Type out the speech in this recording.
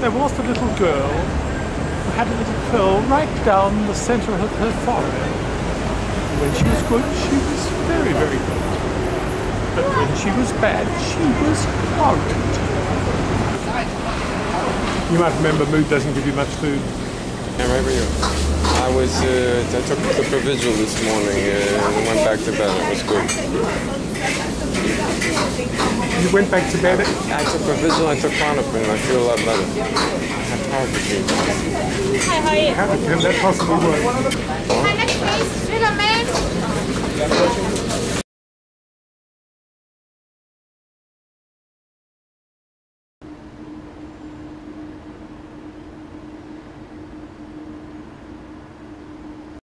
There was the little girl who had a little curl right down the centre of her forehead. When she was good, she was very, very good. But when she was bad, she was horrid. You might remember mood doesn't give you much food. Yeah, right where you are. I took the Provigil this morning and went back to bed. It was good. You went back to bed? I took Provigil, I took Pronopin, and I feel a lot better. I'm tired of you. Hi, how are you? How did that possibly work? My next place, sugar man.